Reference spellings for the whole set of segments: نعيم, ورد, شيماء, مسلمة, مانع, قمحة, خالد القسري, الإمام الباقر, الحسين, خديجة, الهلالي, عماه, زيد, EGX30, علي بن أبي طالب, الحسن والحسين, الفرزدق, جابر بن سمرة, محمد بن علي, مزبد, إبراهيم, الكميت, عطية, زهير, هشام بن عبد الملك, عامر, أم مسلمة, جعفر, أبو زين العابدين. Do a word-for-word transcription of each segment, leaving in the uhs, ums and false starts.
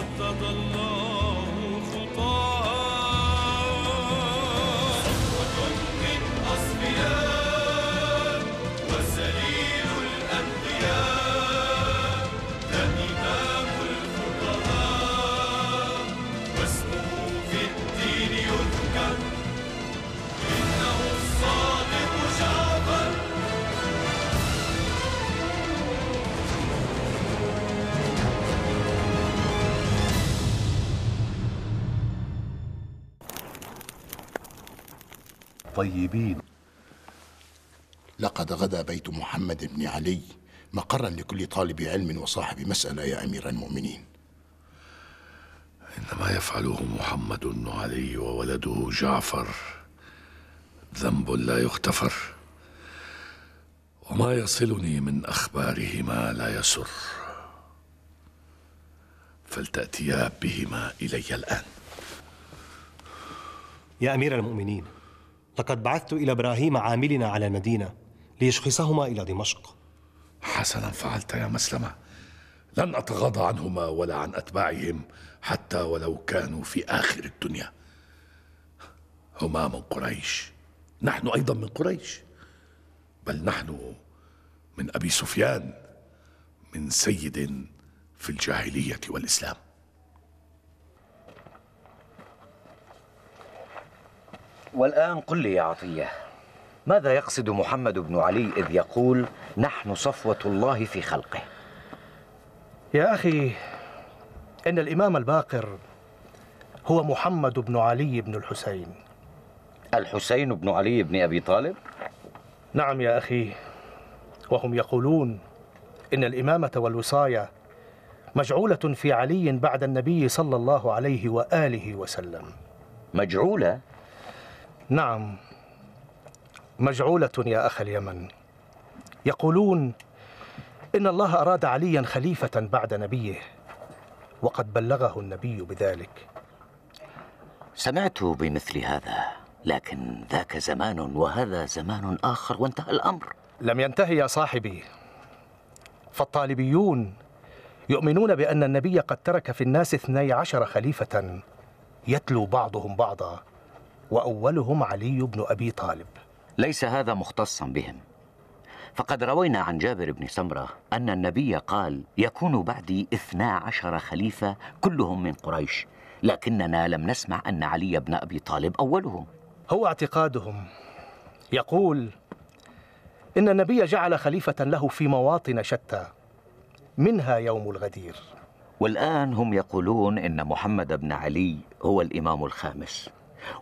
سدد الله خطاها صفوة من أصفياء وسليل الأنبياء إمام الفقهاء واسمه في الدين يذكر إنه الصادق جعفر. طيبين. لقد غدا بيت محمد بن علي مقرا لكل طالب علم وصاحب مسألة يا أمير المؤمنين. إن ما يفعله محمد بن علي وولده جعفر ذنب لا يغتفر، وما يصلني من أخبارهما لا يسر، فلتأتيا بهما إلي الآن. يا أمير المؤمنين، لقد بعثت إلى إبراهيم عاملنا على المدينة ليشخصهما إلى دمشق. حسنا فعلت يا مسلمة، لن أتغاضى عنهما ولا عن أتباعهم حتى ولو كانوا في آخر الدنيا. هما من قريش، نحن أيضا من قريش، بل نحن من أبي سفيان، من سيد في الجاهلية والإسلام. والآن قل لي يا عطية، ماذا يقصد محمد بن علي إذ يقول نحن صفوة الله في خلقه؟ يا أخي، إن الإمام الباقر هو محمد بن علي بن الحسين. الحسين بن علي بن أبي طالب؟ نعم يا أخي، وهم يقولون إن الإمامة والوصاية مجعولة في علي بعد النبي صلى الله عليه وآله وسلم. مجعولة؟ نعم، مجعولة يا أخ اليمن. يقولون إن الله أراد عليا خليفة بعد نبيه، وقد بلغه النبي بذلك. سمعت بمثل هذا، لكن ذاك زمان وهذا زمان آخر، وانتهى الأمر. لم ينتهي يا صاحبي، فالطالبيون يؤمنون بأن النبي قد ترك في الناس اثني عشر خليفة يتلو بعضهم بعضا، وأولهم علي بن أبي طالب. ليس هذا مختصا بهم، فقد روينا عن جابر بن سمرة أن النبي قال يكون بعدي اثنا عشر خليفة كلهم من قريش، لكننا لم نسمع أن علي بن أبي طالب أولهم. هو اعتقادهم. يقول إن النبي جعل خليفة له في مواطن شتى، منها يوم الغدير. والآن هم يقولون إن محمد بن علي هو الإمام الخامس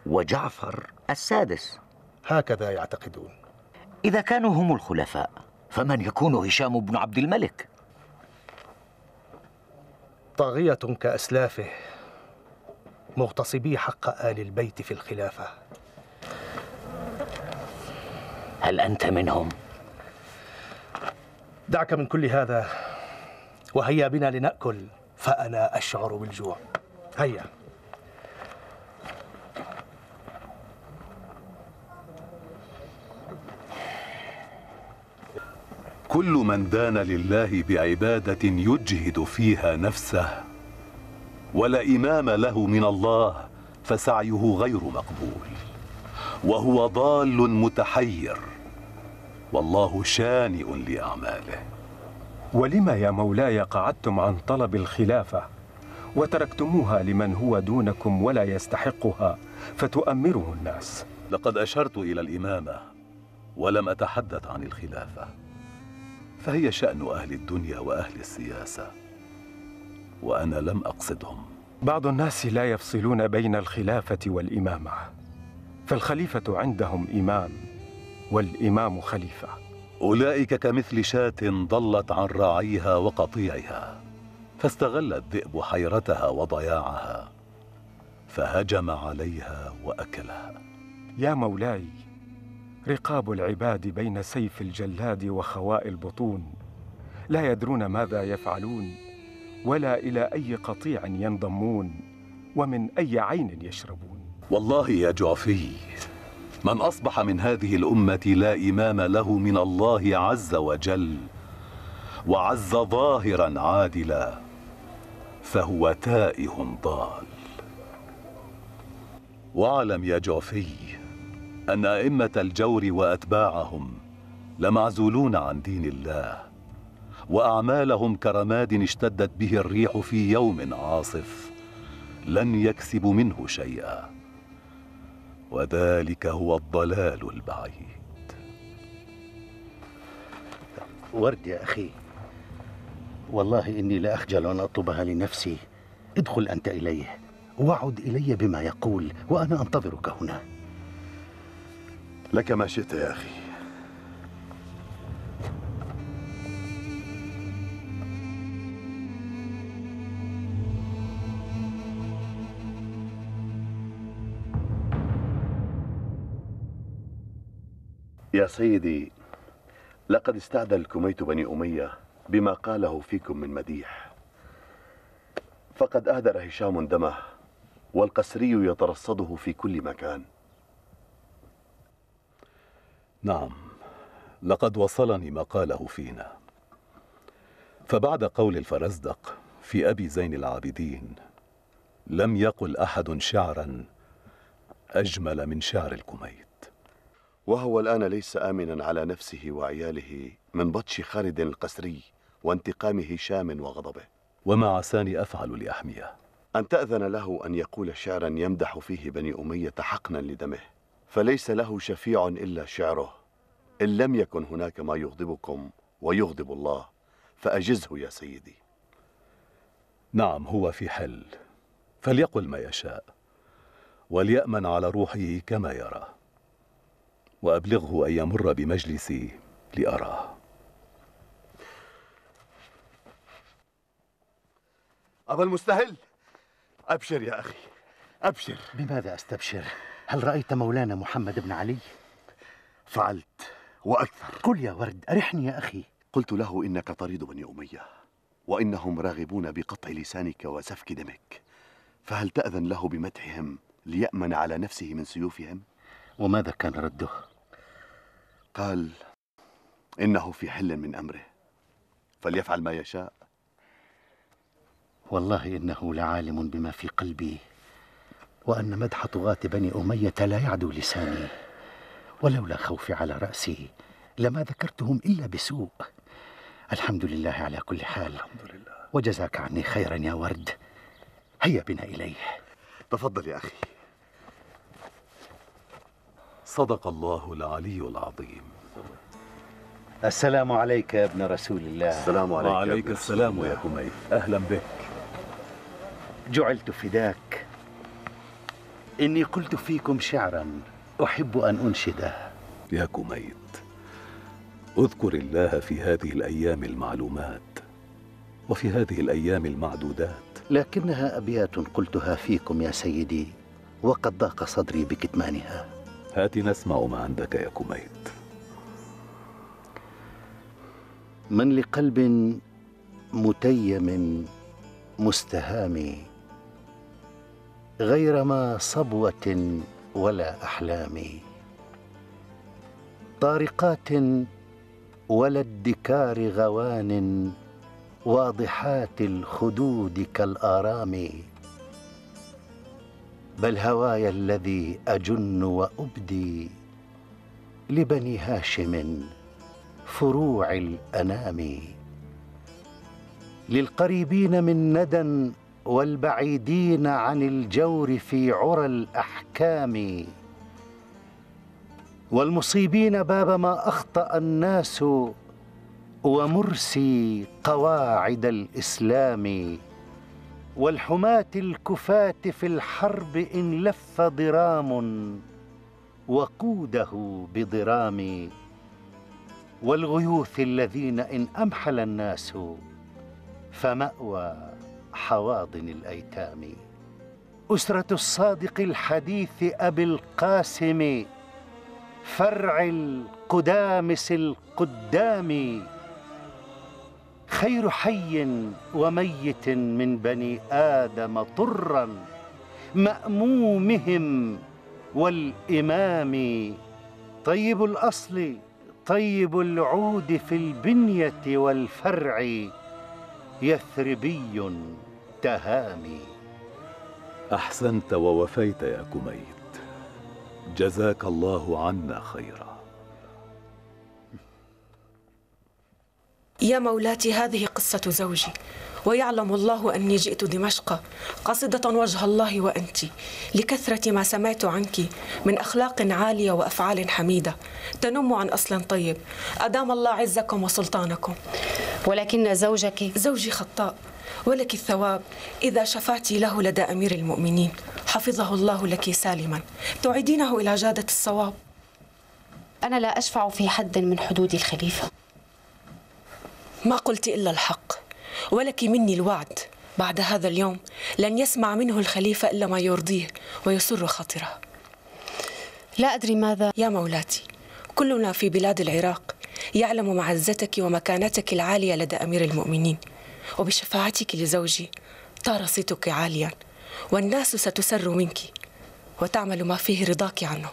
وجعفر السادس، هكذا يعتقدون. إذا كانوا هم الخلفاء، فمن يكون هشام بن عبد الملك؟ طاغية كأسلافه، مغتصبي حق آل البيت في الخلافة. هل أنت منهم؟ دعك من كل هذا، وهيا بنا لنأكل، فأنا أشعر بالجوع. هيا. كل من دان لله بعبادة يجهد فيها نفسه ولا إمام له من الله فسعيه غير مقبول، وهو ضال متحير، والله شانئ لأعماله. ولما يا مولاي قعدتم عن طلب الخلافة وتركتموها لمن هو دونكم ولا يستحقها فتؤمره الناس؟ لقد أشرت إلى الإمامة ولم أتحدث عن الخلافة، فهي شأن أهل الدنيا وأهل السياسة، وأنا لم أقصدهم. بعض الناس لا يفصلون بين الخلافة والإمامة، فالخليفة عندهم إمام والإمام خليفة. أولئك كمثل شاة ضلت عن راعيها وقطيعها، فاستغل الذئب حيرتها وضياعها فهجم عليها وأكلها. يا مولاي، رقاب العباد بين سيف الجلاد وخواء البطون، لا يدرون ماذا يفعلون ولا إلى أي قطيع ينضمون ومن أي عين يشربون. والله يا جعفي، من أصبح من هذه الأمة لا إمام له من الله عز وجل وعز ظاهرا عادلا فهو تائه ضال. واعلم يا جعفي أن أئمة الجور وأتباعهم لمعزولون عن دين الله، وأعمالهم كرماد اشتدت به الريح في يوم عاصف لن يكسب منه شيئا، وذلك هو الضلال البعيد. ورد يا أخي، والله إني لأخجل أن أطلبها لنفسي. ادخل أنت إليه وعد إلي بما يقول، وأنا أنتظرك هنا. لك ما شئت يا أخي. يا سيدي، لقد استعدى الكميت بني أمية بما قاله فيكم من مديح، فقد أهدر هشام دمه، والقسري يترصده في كل مكان. نعم، لقد وصلني ما قاله فينا. فبعد قول الفرزدق في أبي زين العابدين لم يقل أحد شعرا أجمل من شعر الكميت. وهو الآن ليس آمنا على نفسه وعياله من بطش خالد القسري وانتقام هشام وغضبه. وما عساني أفعل لأحميه؟ أن تأذن له أن يقول شعرا يمدح فيه بني أمية حقنا لدمه، فليس له شفيع إلا شعره. إن لم يكن هناك ما يغضبكم ويغضب الله فأجزه يا سيدي. نعم، هو في حل، فليقل ما يشاء، وليأمن على روحه كما يرى، وأبلغه أن يمر بمجلسي لأراه. أبا المستهل، أبشر يا أخي، أبشر. بماذا أستبشر؟ هل رأيت مولانا محمد بن علي؟ فعلت وأكثر. قل يا ورد، أرحني يا أخي. قلت له إنك طريد بني أمية، وإنهم راغبون بقطع لسانك وسفك دمك، فهل تأذن له بمدحهم ليأمن على نفسه من سيوفهم؟ وماذا كان رده؟ قال إنه في حل من أمره، فليفعل ما يشاء. والله إنه لعالم بما في قلبي، وأن مدح طغاة بني أمية لا يعدو لساني، ولولا خوفي على رأسي لما ذكرتهم إلا بسوء. الحمد لله على كل حال. الحمد لله. وجزاك عني خيرا يا ورد. هيا بنا إليه. تفضل يا أخي. صدق الله العلي العظيم. السلام عليك يا ابن رسول الله. السلام عليك. وعليك السلام يا كميت. أهلا بك. جعلت فداك. إني قلت فيكم شعرا أحب أن أنشده. يا كميت، أذكر الله في هذه الأيام المعلومات، وفي هذه الأيام المعدودات. لكنها أبيات قلتها فيكم يا سيدي، وقد ضاق صدري بكتمانها. هات نسمع ما عندك يا كميت. من لقلب متيم مستهام غيرما صبوة ولا أحلام، طارقات ولا ادكار غوان، واضحات الخدود كالآرام، بل هواي الذي أجن وأبدي لبني هاشم فروع الأنام، للقريبين من ندى والبعيدين عن الجور في عرى الأحكام، والمصيبين باب ما أخطأ الناس ومرسي قواعد الإسلام، والحماة الكفاة في الحرب إن لف ضرام وقوده بضرام، والغيوث الذين إن أمحل الناس فمأوى حواضن الأيتام، أسرة الصادق الحديث أبي القاسم فرع القدامس القدام، خير حي وميت من بني آدم طرا مأمومهم والإمام، طيب الأصل طيب العود في البنية والفرع يثربي التهامي. أحسنت ووفيت يا كميت، جزاك الله عنا خيرا. يا مولاتي، هذه قصة زوجي، ويعلم الله أني جئت دمشق قاصدة وجه الله وأنت، لكثرة ما سمعت عنك من أخلاق عالية وأفعال حميدة تنم عن أصل طيب، أدام الله عزكم وسلطانكم. ولكن زوجك زوجي خطاء، ولك الثواب إذا شفعتي له لدى أمير المؤمنين، حفظه الله لك سالما، تعيدينه إلى جادة الصواب. أنا لا أشفع في حد من حدود الخليفة. ما قلت إلا الحق، ولك مني الوعد، بعد هذا اليوم لن يسمع منه الخليفة إلا ما يرضيه ويسر خاطره. لا أدري ماذا. يا مولاتي، كلنا في بلاد العراق يعلم معزتك ومكانتك العالية لدى أمير المؤمنين، وبشفاعتك لزوجي طار صيتك عاليا، والناس ستسر منك وتعمل ما فيه رضاك عنه.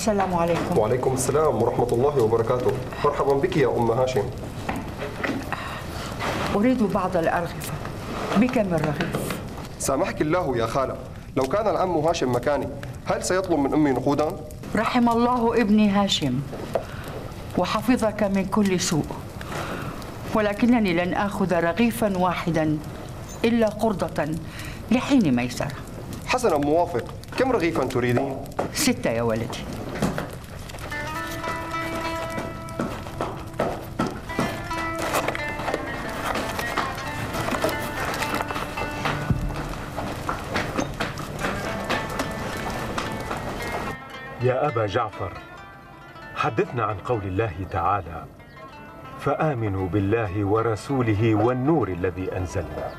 السلام عليكم. وعليكم السلام ورحمة الله وبركاته. مرحبا بك يا أم هاشم. أريد بعض الأرغفة. بكم الرغيف؟ سامحك الله يا خالة، لو كان العم هاشم مكاني هل سيطلب من أمي نقودا؟ رحم الله ابني هاشم وحفظك من كل سوء، ولكنني لن آخذ رغيفا واحدا إلا قرضة لحين ميسرة. حسنا موافق. كم رغيفا تريدين؟ ستة يا ولدي. يا أبا جعفر، حدثنا عن قول الله تعالى: فآمنوا بالله ورسوله والنور الذي أنزلنا.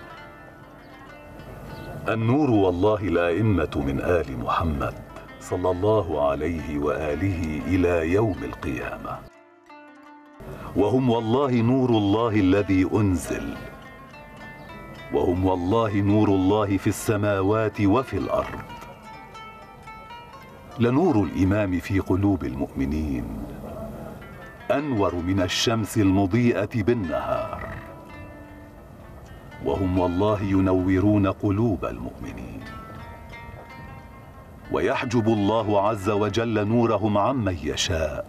النور والله لا إمة من آل محمد صلى الله عليه وآله إلى يوم القيامة، وهم والله نور الله الذي أنزل، وهم والله نور الله في السماوات وفي الأرض. لنور الإمام في قلوب المؤمنين أنور من الشمس المضيئة بالنهار، وهم والله ينورون قلوب المؤمنين، ويحجب الله عز وجل نورهم عمن يشاء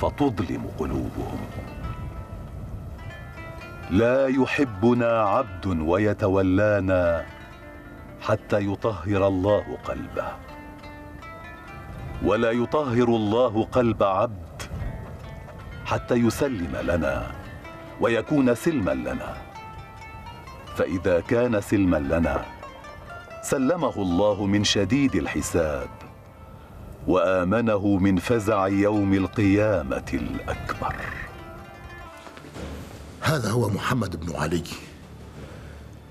فتظلم قلوبهم. لا يحبنا عبد ويتولانا حتى يطهر الله قلبه، ولا يطهر الله قلب عبد حتى يسلم لنا ويكون سلما لنا، فإذا كان سلما لنا سلمه الله من شديد الحساب وآمنه من فزع يوم القيامة الأكبر. هذا هو محمد بن علي،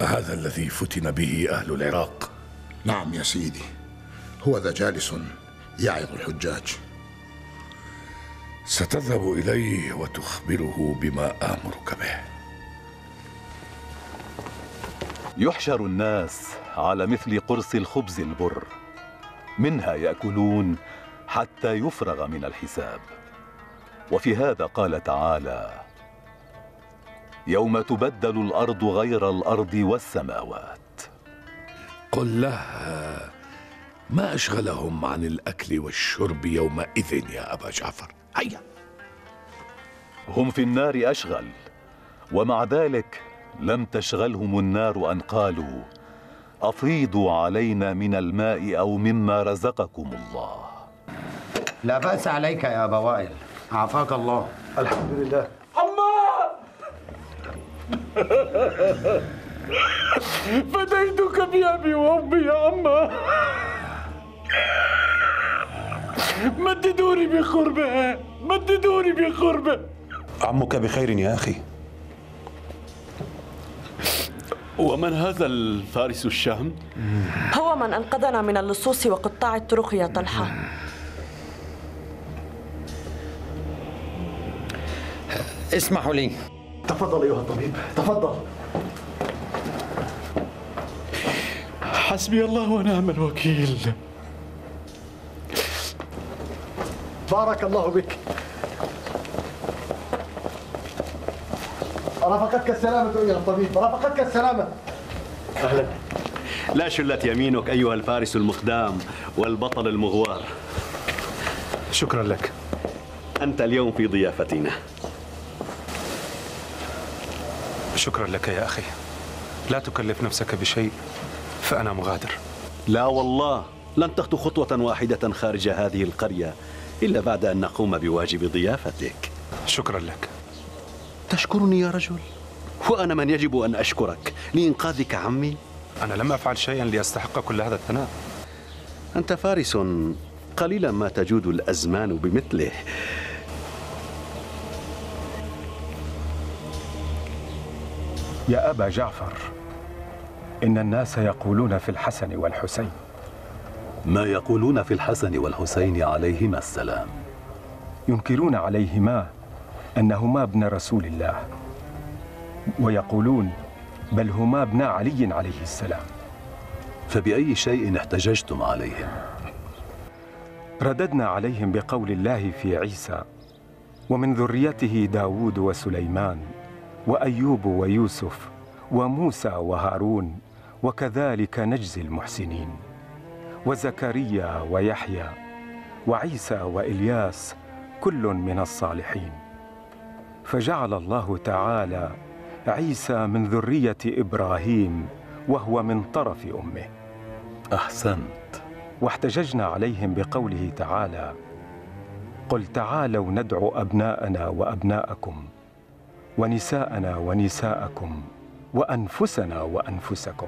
هذا الذي فتن به أهل العراق. نعم يا سيدي، هو ذا جالس يعظ الحجاج. ستذهب إليه وتخبره بما آمرك به. يحشر الناس على مثل قرص الخبز البر، منها يأكلون حتى يفرغ من الحساب. وفي هذا قال تعالى: يوم تبدل الأرض غير الأرض والسماوات. قل لها ما أشغلهم عن الأكل والشرب يومئذ يا أبا جعفر. هيا. هم في النار أشغل، ومع ذلك لم تشغلهم النار أن قالوا أفيضوا علينا من الماء أو مما رزقكم الله. لا بأس عليك يا أبا وائل، عافاك الله. الحمد لله. عمار فديتك بأبي وأمي يا عمار، مددوني بخربة، مددوني بخربة. عمك بخير يا أخي. ومن هذا الفارس الشهم؟ هو من أنقذنا من اللصوص وقطاع الطرق يا طلحة. اسمحوا لي. تفضل أيها الطبيب، تفضل. حسبي الله ونعم الوكيل. بارك الله بك. رافقتك السلامة أيها الطبيب، رافقتك السلامة. أهلا. لا شلت يمينك أيها الفارس المخدام والبطل المغوار. شكرا لك. أنت اليوم في ضيافتنا. شكرا لك يا أخي. لا تكلف نفسك بشيء فأنا مغادر. لا والله، لن تخطو خطوة واحدة خارج هذه القرية إلا بعد أن نقوم بواجب ضيافتك. شكرا لك. تشكرني يا رجل؟ وأنا من يجب أن أشكرك لإنقاذك عمي؟ أنا لم أفعل شيئا لأستحق كل هذا الثناء. أنت فارس قليلا ما تجود الأزمان بمثله. يا أبا جعفر، إن الناس يقولون في الحسن والحسين ما يقولون في الحسن والحسين عليهما السلام، ينكرون عليهما أنهما ابن رسول الله، ويقولون بل هما ابن علي عليه السلام. فبأي شيء احتججتم عليهم؟ رددنا عليهم بقول الله في عيسى: ومن ذريته داوود وسليمان وأيوب ويوسف وموسى وهارون وكذلك نجزي المحسنين وزكريا ويحيى وعيسى وإلياس كل من الصالحين. فجعل الله تعالى عيسى من ذرية إبراهيم وهو من طرف أمه. أحسنت. واحتججنا عليهم بقوله تعالى: قل تعالوا ندعو أبناءنا وأبناءكم ونساءنا ونساءكم وأنفسنا وأنفسكم.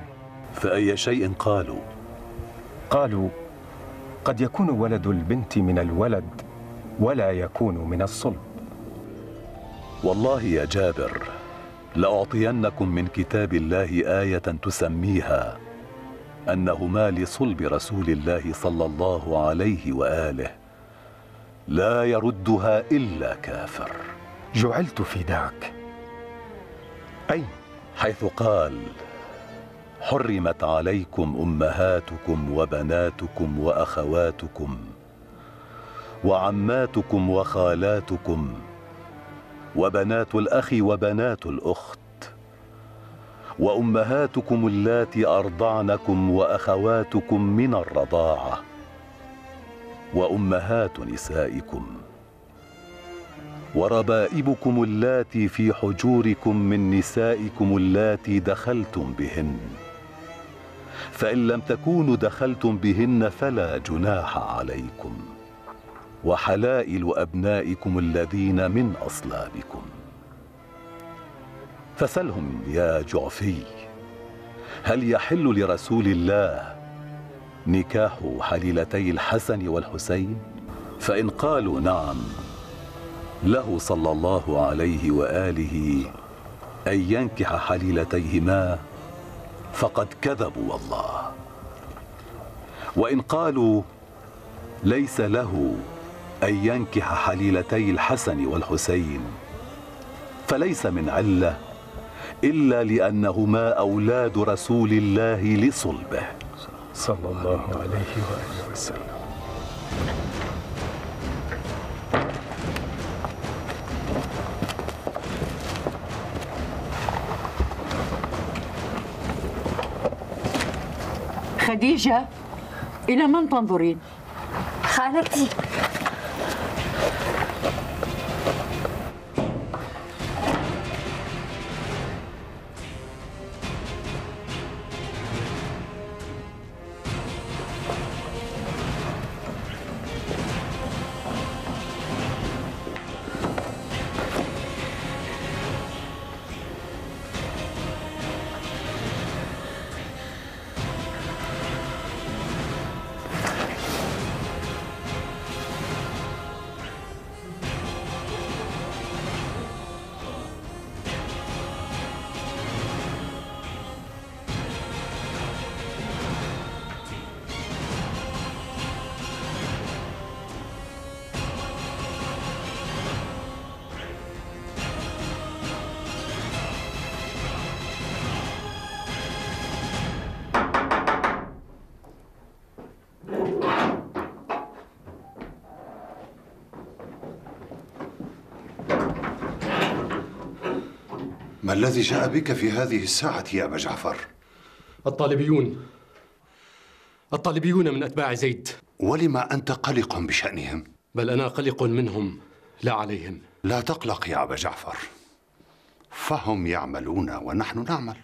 فأي شيء قالوا؟ قالوا قد يكون ولد البنت من الولد ولا يكون من الصلب. والله يا جابر، لأعطينكم من كتاب الله آية تسميها أنهما لصلب رسول الله صلى الله عليه وآله، لا يردها إلا كافر. جعلت فداك. أين؟ حيث قال: حرمت عليكم أمهاتكم وبناتكم وأخواتكم وعماتكم وخالاتكم وبنات الأخ وبنات الأخت وأمهاتكم اللاتي أرضعنكم وأخواتكم من الرضاعة وأمهات نسائكم وربائبكم اللاتي في حجوركم من نسائكم اللاتي دخلتم بهن، فإن لم تكونوا دخلتم بهن فلا جناح عليكم، وحلائل أبنائكم الذين من أصلابكم. فسلهم يا جعفي، هل يحل لرسول الله نكاح حليلتي الحسن والحسين؟ فإن قالوا نعم، له صلى الله عليه وآله أن ينكح حليلتيهما فقد كذبوا والله. وإن قالوا ليس له أن ينكح حليلتي الحسن والحسين، فليس من علة إلا لأنهما أولاد رسول الله لصلبه صلى الله عليه وآله وسلم. خديجة، إلى من تنظرين؟ خالتي. ما الذي جاء بك في هذه الساعة يا أبا جعفر؟ الطالبيون الطالبيون من أتباع زيد. ولما أنت قلق بشأنهم؟ بل أنا قلق منهم لا عليهم. لا تقلق يا أبا جعفر، فهم يعملون ونحن نعمل،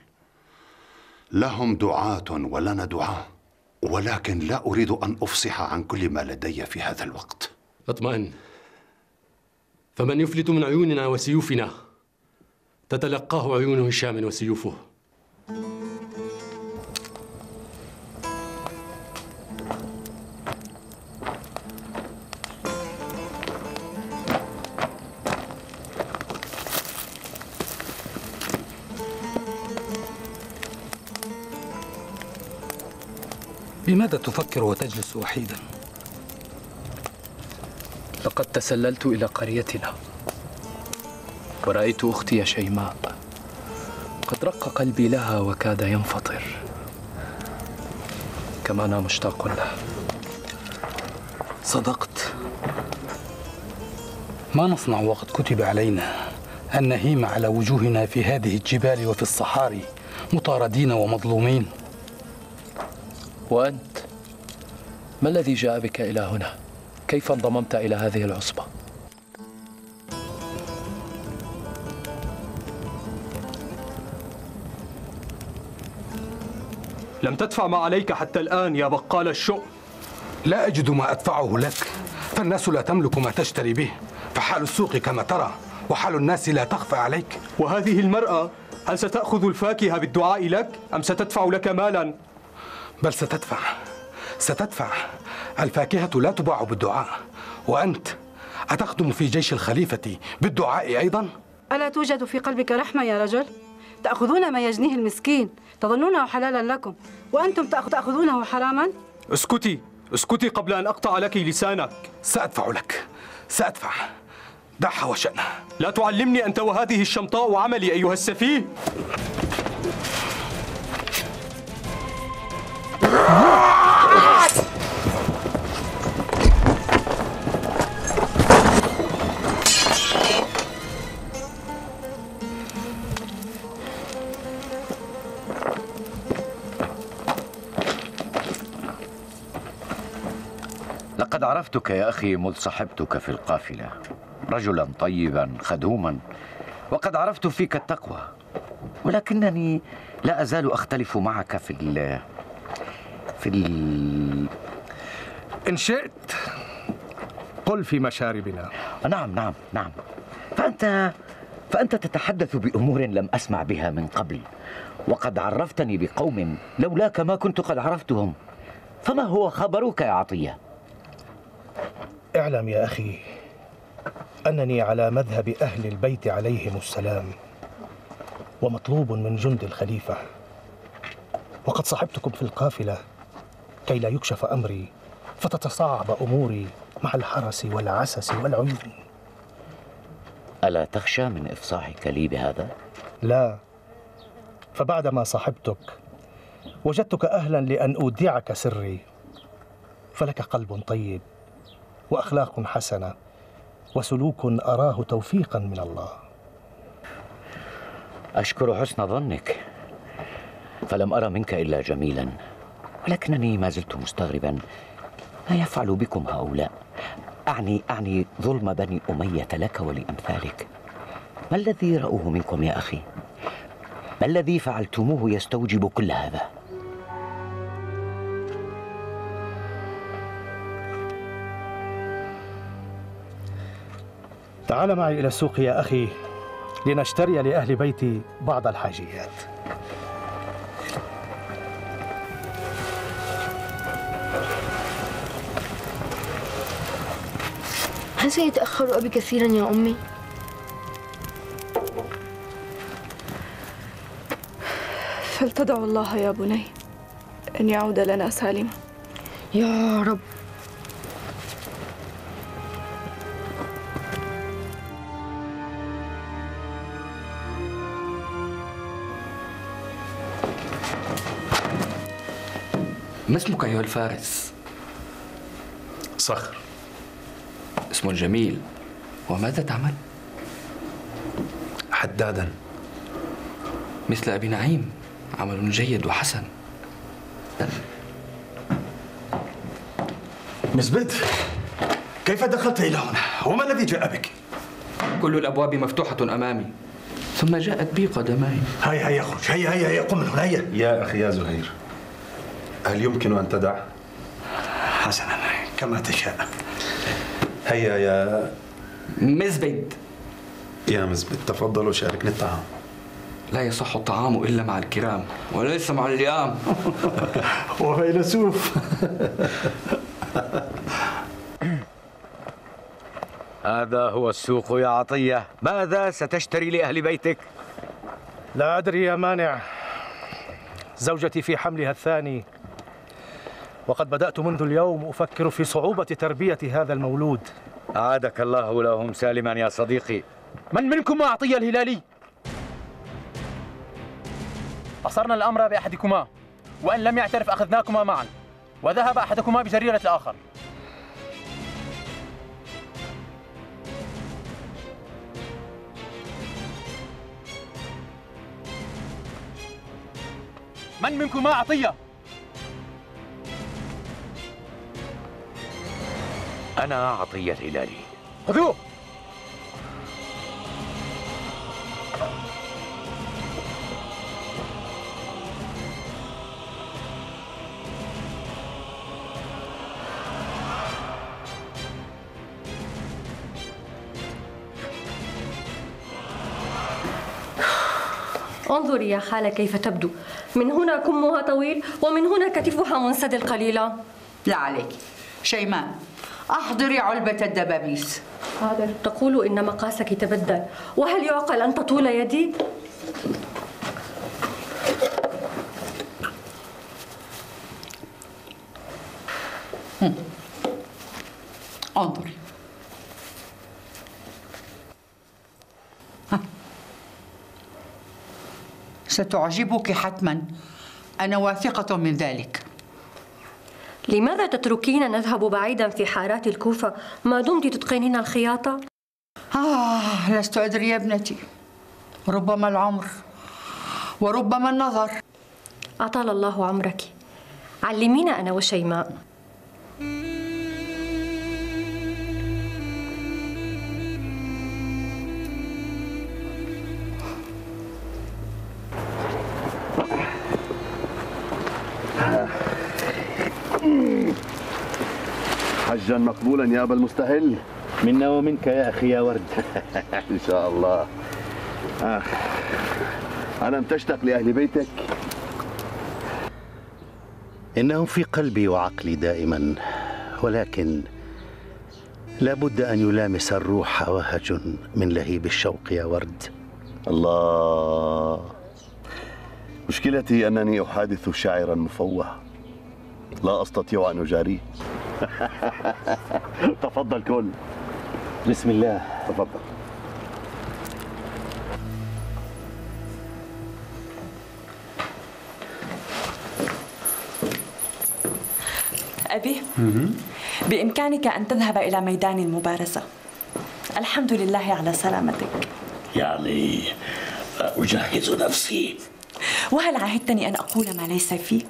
لهم دعاة ولنا دعاة، ولكن لا أريد أن أفصح عن كل ما لدي في هذا الوقت. اطمئن، فمن يفلت من عيوننا وسيوفنا تتلقاه عيون هشام وسيوفه. لماذا تفكر وتجلس وحيدا؟ لقد تسللت إلى قريتنا ورأيت أختي شيماء، قد رق قلبي لها وكاد ينفطر، كما أنا مشتاق لها. صدقت. ما نصنع وقد كتب علينا أن نهيم على وجوهنا في هذه الجبال وفي الصحاري مطاردين ومظلومين؟ وأنت ما الذي جاء بك إلى هنا؟ كيف انضممت إلى هذه العصبة؟ لم تدفع ما عليك حتى الآن يا بقال الشؤم. لا أجد ما أدفعه لك، فالناس لا تملك ما تشتري به، فحال السوق كما ترى، وحال الناس لا تخفى عليك. وهذه المرأة هل ستأخذ الفاكهة بالدعاء لك أم ستدفع لك مالا؟ بل ستدفع، ستدفع. الفاكهة لا تباع بالدعاء، وأنت أتخدم في جيش الخليفة بالدعاء أيضا؟ ألا توجد في قلبك رحمة يا رجل؟ تأخذون ما يجنيه المسكين تظنونه حلالا لكم، وأنتم تأخذونه حراما؟ اسكتي اسكتي قبل أن أقطع لك لسانك. سأدفع لك، سأدفع. دعها وشأنها. لا تعلمني أنت وهذه الشمطاء وعملي أيها السفيه. لقد عرفتك يا أخي مذ صحبتك في القافلة، رجلا طيبا خدوما، وقد عرفت فيك التقوى، ولكنني لا أزال أختلف معك في ال في ال إن شئت قل في مشاربنا. نعم نعم نعم، فأنت فأنت تتحدث بأمور لم أسمع بها من قبل، وقد عرفتني بقوم لولاك ما كنت قد عرفتهم، فما هو خبرك يا عطية؟ اعلم يا أخي أنني على مذهب أهل البيت عليهم السلام، ومطلوب من جند الخليفة، وقد صحبتكم في القافلة كي لا يكشف أمري فتتصاعب أموري مع الحرس والعسس والعيون. ألا تخشى من إفصاحك لي بهذا؟ لا، فبعدما صحبتك وجدتك أهلا لأن أودعك سري، فلك قلب طيب وأخلاق حسنة وسلوك أراه توفيقا من الله. أشكر حسن ظنك، فلم أرى منك إلا جميلا، ولكنني ما زلت مستغربا ما يفعل بكم هؤلاء، أعني أعني ظلم بني أمية لك ولأمثالك. ما الذي رأوه منكم يا أخي؟ ما الذي فعلتموه يستوجب كل هذا؟ تعال معي إلى السوق يا أخي لنشتري لأهل بيتي بعض الحاجيات. هل سيتأخر أبي كثيرا يا أمي؟ فلتدع الله يا بني أن يعود لنا سالما يا رب. ما اسمك أيها الفارس؟ صخر. اسم جميل، وماذا تعمل؟ حدادا، مثل أبي نعيم، عمل جيد وحسن. مزبد، كيف دخلت إلى هنا؟ وما الذي جاء بك؟ كل الأبواب مفتوحة أمامي، ثم جاءت بي قدماي. هيا هيا اخرج، هيا هيا هيا قم من هنا. هيا يا أخي يا زهير، هل يمكن أن تدع؟ حسنا، كما تشاء. هيا يا مزبد. يا مزبد تفضلوا شاركني الطعام. لا يصح الطعام إلا مع الكرام وليس مع اللئام. وفيلسوف. هذا هو السوق يا عطية. ماذا ستشتري لأهل بيتك؟ لا أدري يا مانع، زوجتي في حملها الثاني، وقد بدأت منذ اليوم أفكر في صعوبة تربية هذا المولود. عادك الله لهم سالما يا صديقي. من منكم عطية الهلالي؟ أصرنا الأمر بأحدكما، وإن لم يعترف أخذناكما معا، وذهب أحدكما بجريرة الآخر. من منكما عطية؟ أنا عطية الهلالي. خذوه. انظري يا خالة كيف تبدو، من هنا كمها طويل ومن هنا كتفها منسدل قليلا. لا عليك شيماء، أحضري علبة الدبابيس. حاضر. تقول إن مقاسك تبدل، وهل يعقل أن تطول يدي؟ انظري. ستعجبك حتما، أنا واثقة من ذلك. لماذا تتركين نذهب بعيدا في حارات الكوفة ما دمت تتقنين الخياطة؟ آه لست أدري يا ابنتي، ربما العمر وربما النظر. أطال الله عمرك. علمينا أنا وشيماء. حجا مقبولا يا أبا المستهل. منا ومنك يا أخي يا ورد. إن شاء الله. آه. ألم تشتاق لأهل بيتك؟ إنهم في قلبي وعقلي دائما، ولكن لابد أن يلامس الروح وهج من لهيب الشوق يا ورد. الله، مشكلتي أنني أحادث شاعرا مفوه، لا أستطيع أن أجاريه. تفضل كل. بسم الله. تفضل. أبي، بإمكانك أن تذهب إلى ميدان المبارزة. الحمد لله على سلامتك. يعني أجهز نفسي. وهل عهدتني أن أقول ما ليس فيك؟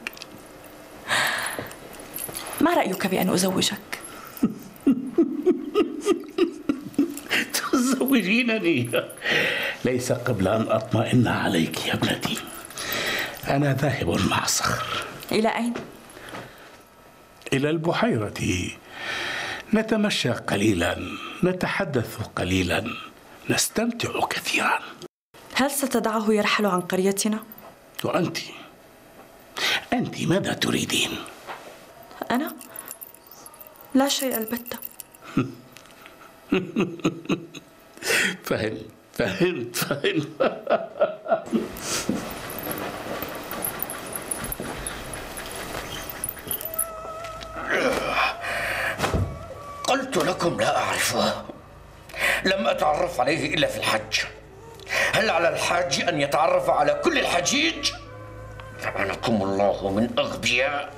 ما رأيك بأن أزوجك؟ تزوجينني؟ ليس قبل أن أطمئن عليك يا ابنتي. أنا ذاهب مع صخر. إلى أين؟ إلى البحيرة، نتمشى قليلا، نتحدث قليلا، نستمتع كثيرا. هل ستدعه يرحل عن قريتنا؟ وأنت؟ أنت ماذا تريدين؟ أنا؟ لا شيء البتة. فهمت فهمت فهمت. قلت لكم لا أعرفه، لم أتعرف عليه إلا في الحج. هل على الحاج أن يتعرف على كل الحجيج؟ لعنكم الله من أغبياء.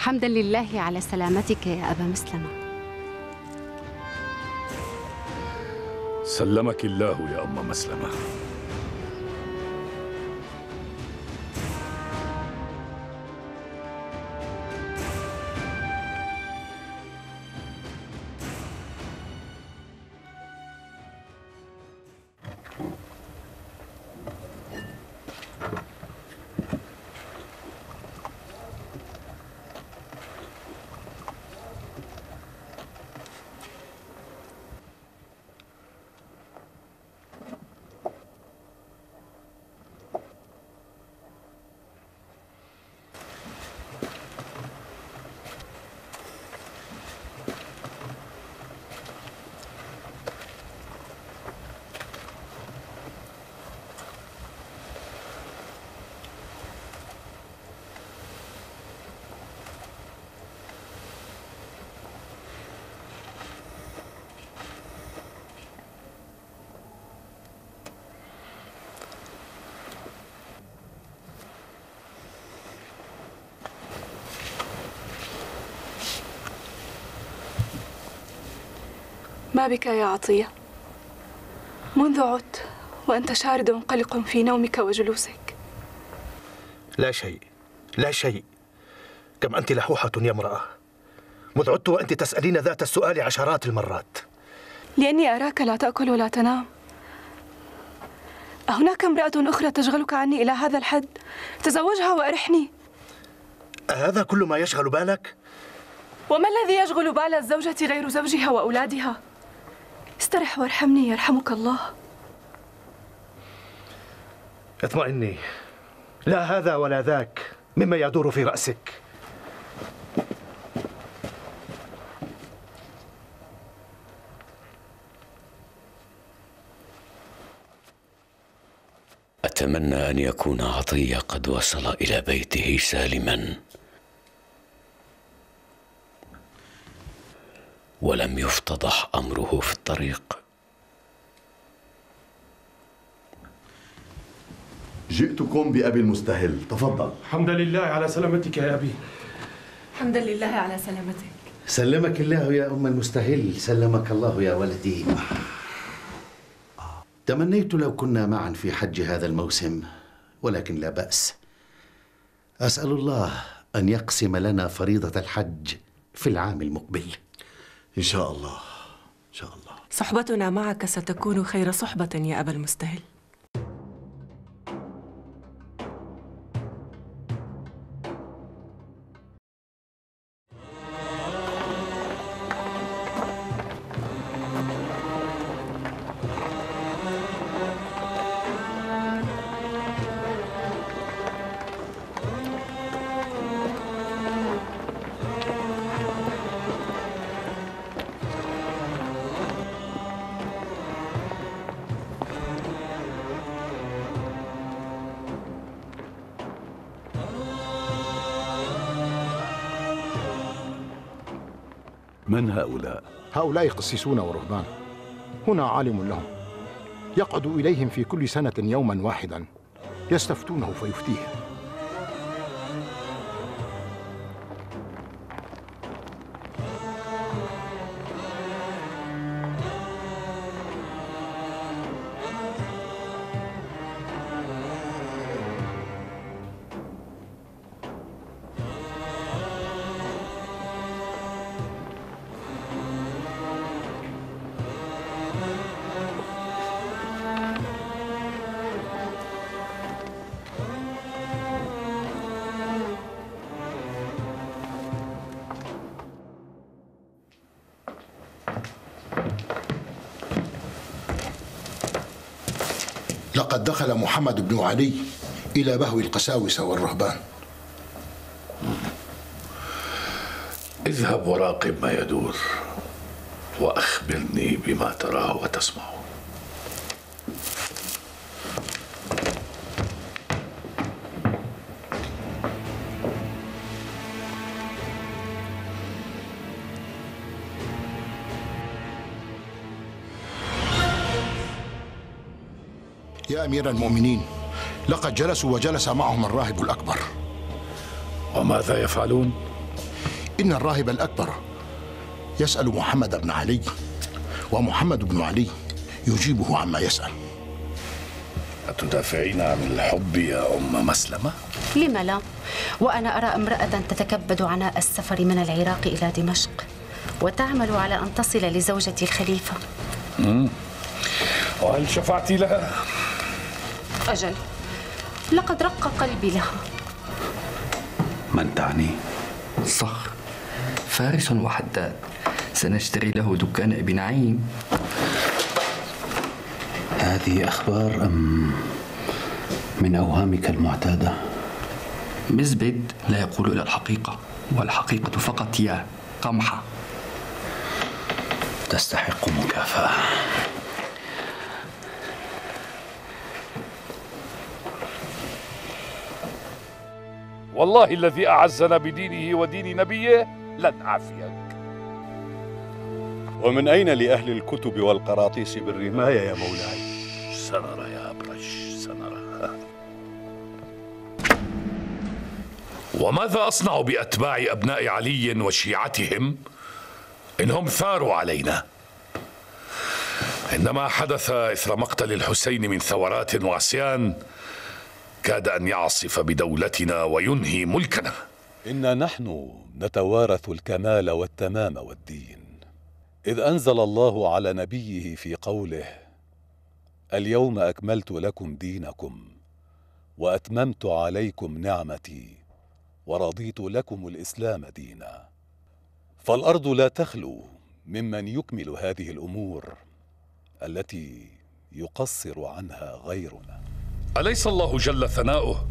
حمدا لله على سلامتك يا أبا مسلمة. سلمك الله يا أم مسلمة. ما بك يا عطية؟ منذ عدت وأنت شارد منقلق في نومك وجلوسك. لا شيء، لا شيء. كم أنت لحوحة يا امرأة. منذ عدت وأنت تسألين ذات السؤال عشرات المرات. لأني أراك لا تأكل ولا تنام. أهناك امرأة أخرى تشغلك عني إلى هذا الحد؟ تزوجها وأرحني. أهذا كل ما يشغل بالك؟ وما الذي يشغل بال الزوجة غير زوجها وأولادها؟ استرح وارحمني يرحمك الله. اطمئني، لا هذا ولا ذاك مما يدور في رأسك. أتمنى أن يكون عطية قد وصل إلى بيته سالما ولم يفتضح أمره في الطريق. جئتكم بأبي المستهل، تفضل. الحمد لله على سلامتك يا أبي. الحمد لله على سلامتك. سلمك الله يا أم المستهل، سلمك الله يا ولدي. تمنيت لو كنا معا في حج هذا الموسم، ولكن لا بأس. أسأل الله أن يقسم لنا فريضة الحج في العام المقبل إن شاء الله. إن شاء الله. صحبتنا معك ستكون خير صحبة يا أبا المستهل. من هؤلاء؟ هؤلاء قسيسون ورهبان، هنا عالم لهم يقعد إليهم في كل سنة يوما واحدا يستفتونه فيفتيهم. لقد دخل محمد بن علي إلى بهو القساوسة والرهبان. اذهب وراقب ما يدور وأخبرني بما تراه وتسمعه. يا أمير المؤمنين، لقد جلسوا وجلس معهم الراهب الأكبر. وماذا يفعلون؟ إن الراهب الأكبر يسأل محمد بن علي، ومحمد بن علي يجيبه عما يسأل. أتدافعين عن الحب يا أم مسلمة؟ لم لا، وأنا أرى امرأة تتكبد عناء السفر من العراق إلى دمشق وتعمل على أن تصل لزوجة الخليفة. مم. وهل شفعتي لها؟ أجل، لقد رق قلبي لها. من تعني؟ صخر، فارس وحداد، سنشتري له دكان ابي نعيم. هذه أخبار أم من أوهامك المعتادة؟ مزبد لا يقول إلا الحقيقة، والحقيقة فقط يا قمحة. تستحق مكافأة. والله الذي أعزنا بدينه ودين نبيه لن أعفيك. ومن أين لأهل الكتب والقراطيس بالرماية يا مولاي؟ سنرى يا أبرش، سنرى. وماذا أصنع بأتباع أبناء علي وشيعتهم إنهم ثاروا علينا؟ إنما حدث إثر مقتل الحسين من ثورات وعصيان كاد أن يعصف بدولتنا وينهي ملكنا. إنا نحن نتوارث الكمال والتمام والدين، إذ أنزل الله على نبيه في قوله: اليوم أكملت لكم دينكم وأتممت عليكم نعمتي ورضيت لكم الإسلام دينا. فالأرض لا تخلو ممن يكمل هذه الأمور التي يقصر عنها غيرنا. أليس الله جل ثناؤه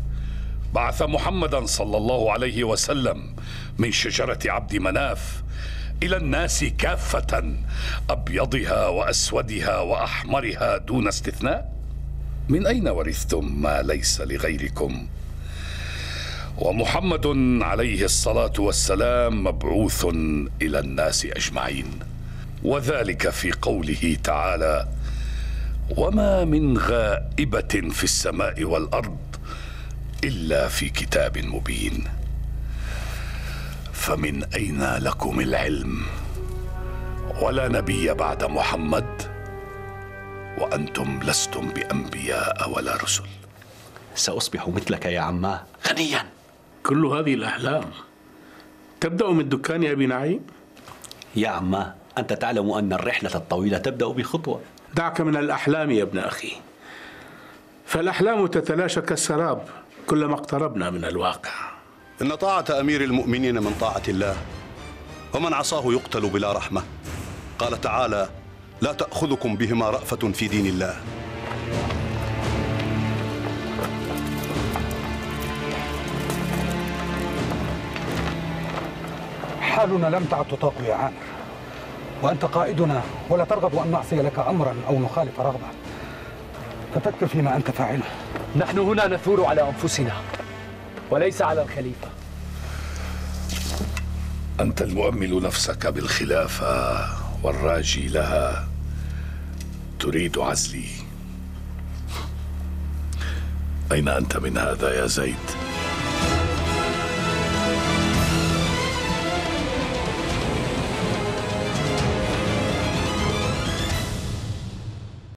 بعث محمدا صلى الله عليه وسلم من شجرة عبد مناف إلى الناس كافة، أبيضها وأسودها وأحمرها دون استثناء؟ من أين ورثتم ما ليس لغيركم؟ ومحمد عليه الصلاة والسلام مبعوث إلى الناس أجمعين، وذلك في قوله تعالى: وما من غائبة في السماء والأرض إلا في كتاب مبين. فمن أين لكم العلم؟ ولا نبي بعد محمد، وأنتم لستم بأنبياء ولا رسل. سأصبح مثلك يا عماه غنيا. كل هذه الأحلام تبدأ من دكان أبي نعيم؟ يا عماه، أنت تعلم أن الرحلة الطويلة تبدأ بخطوة. دعك من الأحلام يا ابن أخي، فالأحلام تتلاشى كالسراب كلما اقتربنا من الواقع. إن طاعة أمير المؤمنين من طاعة الله، ومن عصاه يقتل بلا رحمة. قال تعالى: لا تأخذكم بهما رأفة في دين الله. حالنا لم تعد تطاق يا عامر، وأنت قائدنا، ولا ترغب أن نعصي لك أمرا أو نخالف رغبة، فتكفر فيما أنت فاعله. نحن هنا نثور على أنفسنا وليس على الخليفة. أنت المؤمل نفسك بالخلافة والراجي لها، تريد عزلي. أين أنت من هذا يا زيد؟